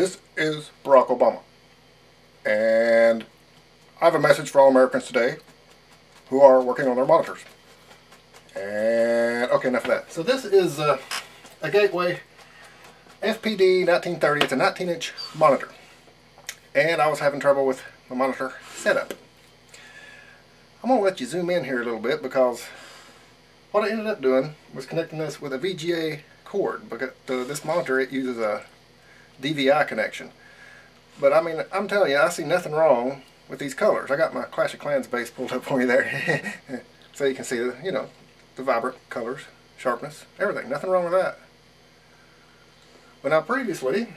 This is Barack Obama, and I have a message for all Americans today who are working on their monitors. And okay, enough of that. So this is a Gateway FPD 1930. It's a 19-inch monitor, and I was having trouble with my monitor setup. I'm gonna let you zoom in here a little bit, because what I ended up doing was connecting this with a VGA cord, because this monitor, it uses a DVI connection. But I mean, I'm telling you, I see nothing wrong with these colors. I got my Clash of Clans base pulled up for you there, so you can see the, you know, the vibrant colors, sharpness, everything. Nothing wrong with that. But now previously,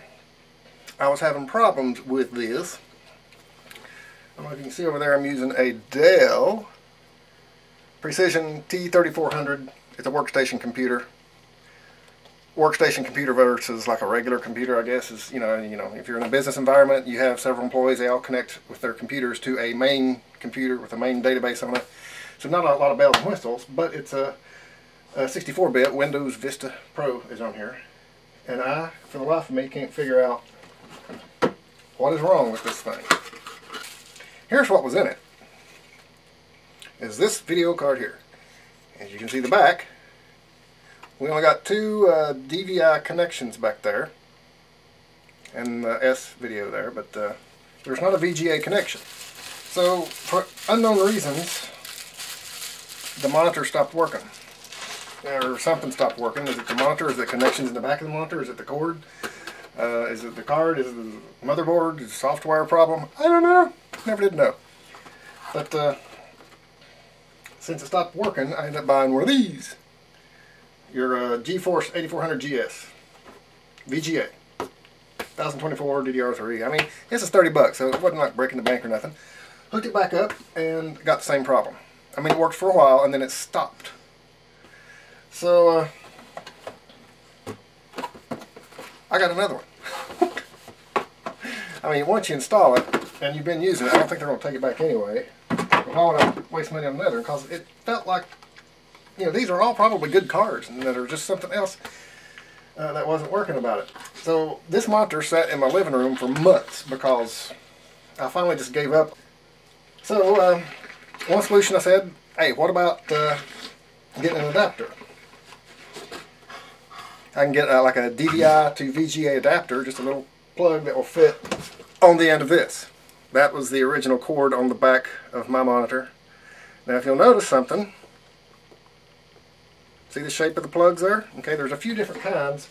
I was having problems with this. I don't know if you can see over there, I'm using a Dell Precision T3400. It's a workstation computer. Workstation computer versus like a regular computer, I guess, is, you know, if you're in a business environment, you have several employees, they all connect with their computers to a main computer with a main database on it. So not a lot of bells and whistles, but it's a 64-bit Windows Vista Pro is on here. And I, for the life of me, can't figure out what is wrong with this thing. Here's what was in it. Is this video card here. As you can see the back, we only got two DVI connections back there, and the S video there, but there's not a VGA connection. So for unknown reasons, the monitor stopped working, or something stopped working. Is it the monitor? Is it the connections in the back of the monitor? Is it the cord? Is it the card? Is it the motherboard? Is it a software problem? I don't know. Never did know. But since it stopped working, I ended up buying one of these. Your GeForce 8400 GS VGA 1024 DDR3. I mean, this is $30, so it wasn't like breaking the bank or nothing. Hooked it back up and got the same problem. I mean, it worked for a while and then it stopped. So I got another one. I mean, once you install it and you've been using it, I don't think they're gonna take it back anyway. But why would I waste money on another? Because it felt like, you know, these are all probably good cards, and that are just something else that wasn't working about it. So this monitor sat in my living room for months because I finally just gave up. So one solution, I said, hey, what about getting an adapter? I can get like a DVI-2VGA adapter, just a little plug that will fit on the end of this. That was the original cord on the back of my monitor. Now if you'll notice something, see the shape of the plugs there? Okay, there's a few different kinds.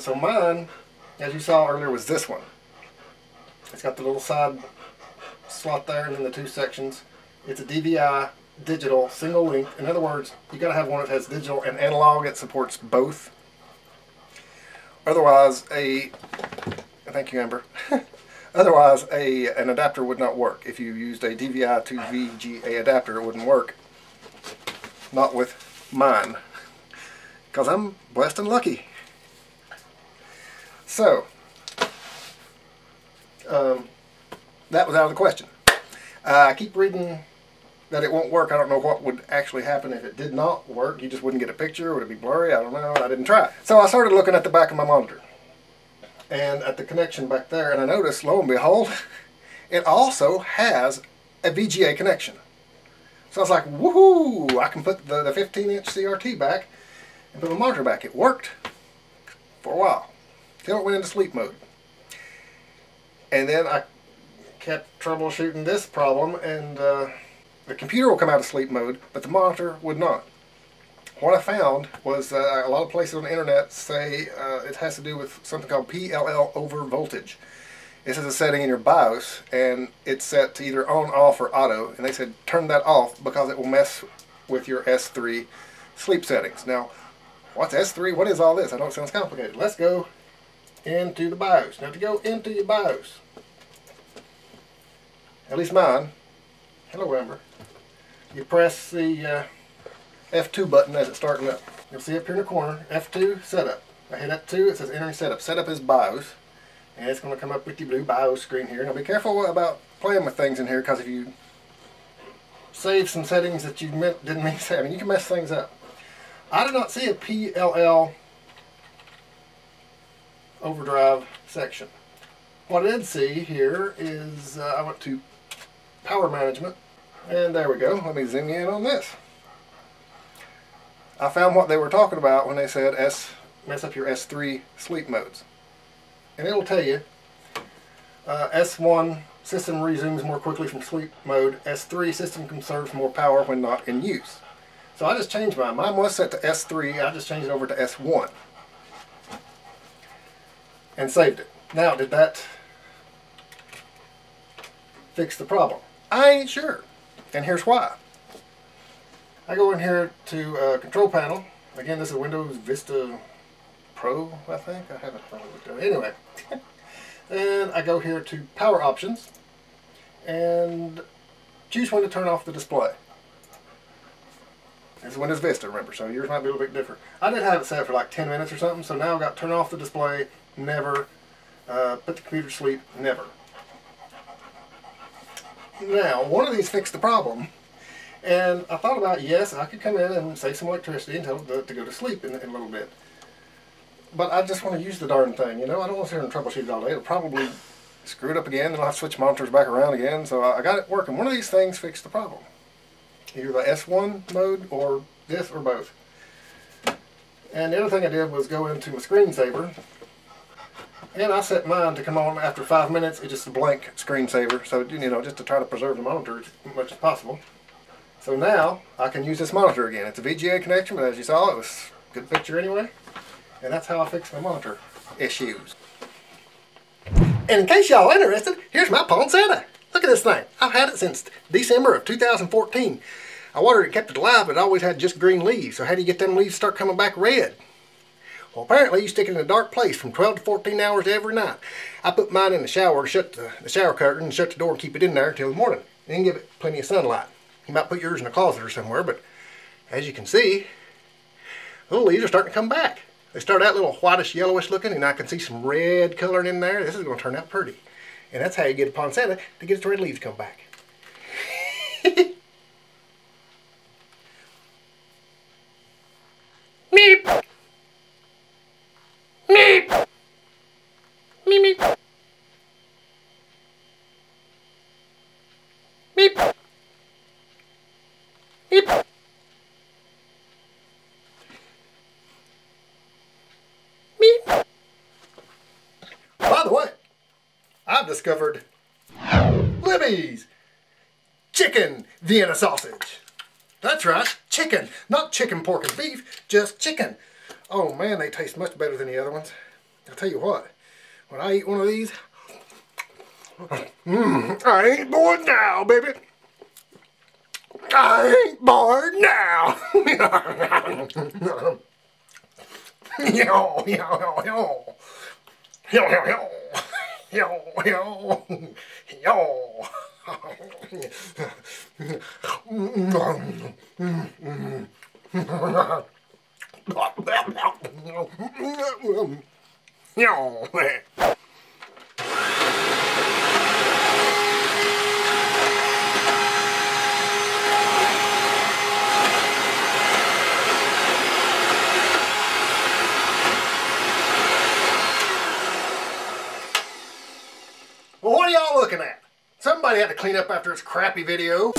So mine, as you saw earlier, was this one. It's got the little side slot there and then the two sections. It's a DVI digital single link. In other words, you gotta have one that has digital and analog. It supports both. Otherwise, thank you, Amber. Otherwise, an adapter would not work. If you used a DVI to VGA adapter, it wouldn't work. Not with mine, because I'm blessed and lucky. So that was out of the question. I keep reading that it won't work. I don't know what would actually happen if it did not work. You just wouldn't get a picture. Would it be blurry? I don't know. I didn't try. So I started looking at the back of my monitor and at the connection back there, and I noticed, lo and behold, it also has a VGA connection. So I was like, woohoo, I can put the 15-inch CRT back and put my monitor back. It worked for a while, till it went into sleep mode. And then I kept troubleshooting this problem, and the computer will come out of sleep mode, but the monitor would not. What I found was a lot of places on the internet say it has to do with something called PLL over voltage. This is a setting in your BIOS, and it's set to either on, off, or auto, and they said turn that off because it will mess with your S3 sleep settings. Now, what's S3? What is all this? I know it sounds complicated. Let's go into the BIOS. Now, to go into your BIOS, at least mine, hello Amber, you press the F2 button as it's starting up. You'll see up here in the corner, F2 setup. I hit F2, it says entering setup. Setup is BIOS. And it's going to come up with the blue BIOS screen here. Now be careful about playing with things in here, because if you save some settings that you didn't mean to save, I mean, you can mess things up. I did not see a PLL overdrive section. What I did see here is I went to power management, and there we go. Let me zoom in on this. I found what they were talking about when they said mess up your S3 sleep modes. And it'll tell you S1 system resumes more quickly from sleep mode, S3 system conserves more power when not in use. So I just changed mine. Mine was set to S3, I just changed it over to S1 and saved it. Now, did that fix the problem? I ain't sure, and here's why. I go in here to control panel. Again, this is Windows Vista Pro, I think. I haven't really looked at it. Anyway, and I go here to power options and choose when to turn off the display. It's Windows Vista, remember, so yours might be a little bit different. I did have it set for like 10 minutes or something, so now I've got turn off the display, never, put the computer to sleep, never. Now, one of these fixed the problem, and I thought about, yes, I could come in and save some electricity and tell it to go to sleep in a little bit. But I just want to use the darn thing, you know? I don't want to sit here and troubleshoot it all day. It'll probably screw it up again, then I'll have to switch monitors back around again, so I got it working. One of these things fixed the problem. Either the S1 mode or this or both. And the other thing I did was go into my screensaver, and I set mine to come on after 5 minutes. It's just a blank screensaver, so you know, just to try to preserve the monitor as much as possible. So now I can use this monitor again. It's a VGA connection, but as you saw, it was a good picture anyway. And that's how I fix my monitor issues. And in case y'all are interested, here's my poinsettia. Look at this thing. I've had it since December of 2014. I watered it and kept it alive, but it always had just green leaves. So how do you get them leaves to start coming back red? Well, apparently you stick it in a dark place from 12 to 14 hours every night. I put mine in the shower, shut the shower curtain, and shut the door and keep it in there until the morning. Then give it plenty of sunlight. You might put yours in a closet or somewhere, but as you can see, the little leaves are starting to come back. They start out little whitish, yellowish looking, and I can see some red coloring in there. This is going to turn out pretty. And that's how you get a poinsettia, to get its red leaves to come back. Meep! Meep! Meep, meep. Meep. Meep. Meep. By the way, I've discovered Libby's chicken Vienna sausage. That's right, chicken. Not chicken, pork, and beef, just chicken. Oh man, they taste much better than the other ones. I'll tell you what, when I eat one of these, I ain't bored now, baby. I ain't bored now. Yo, yo, yo, yo. Yo, yo, yo. Yo, yo, yo. Yo. Well, what are y'all looking at? Somebody had to clean up after its crappy video.